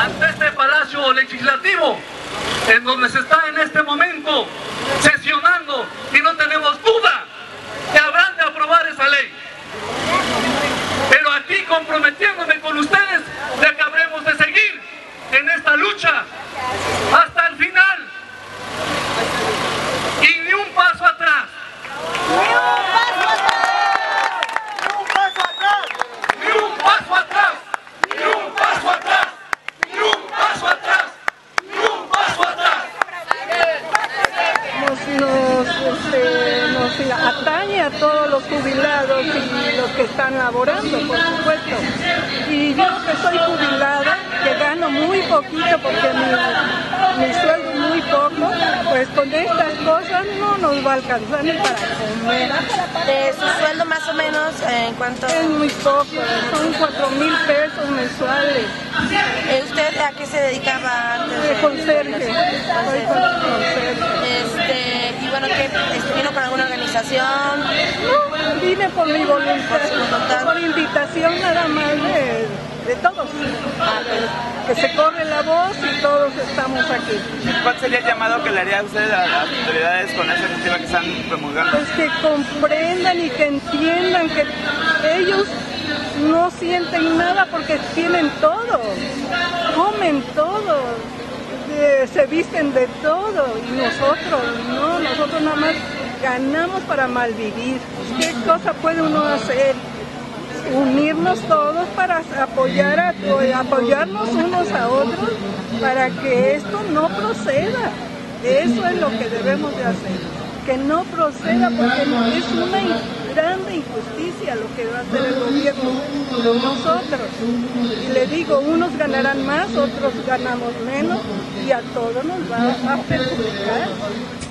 ante este Palacio Legislativo, en donde se está en este momento sesionando, y no tenemos duda que habrán de aprobar esa ley. Pero aquí comprometiéndome con ustedes de que habremos de seguir en esta lucha hasta el final y ni un paso atrás. Atañe a todos los jubilados y los que están laborando, por supuesto. Y yo, que soy jubilada, que gano muy poquito porque mi sueldo es muy poco, pues con estas cosas no nos va a alcanzar ni para comer. ¿De su sueldo más o menos en cuánto? Es muy poco, son 4,000 pesos mensuales. ¿Usted a qué se dedicaba antes? De conserje. Soy conserje. Y bueno, ¿vino con alguna organización? No, vine por mi voluntad, por invitación nada más de todos. Que se corre la voz y todos estamos aquí. ¿Cuál sería el llamado que le haría a usted a las autoridades con esa iniciativa que están promulgando? Pues que comprendan y que entiendan que ellos no sienten nada porque tienen todo, comen todo, se visten de todo, y nosotros no, nosotros nada más ganamos para malvivir. ¿Qué cosa puede uno hacer? Unirnos todos para apoyarnos unos a otros para que esto no proceda. Eso es lo que debemos de hacer, que no proceda, porque es una grande injusticia lo que va a hacer el gobierno con nosotros. Y le digo, unos ganarán más, otros ganamos menos, y a todos nos va a perjudicar.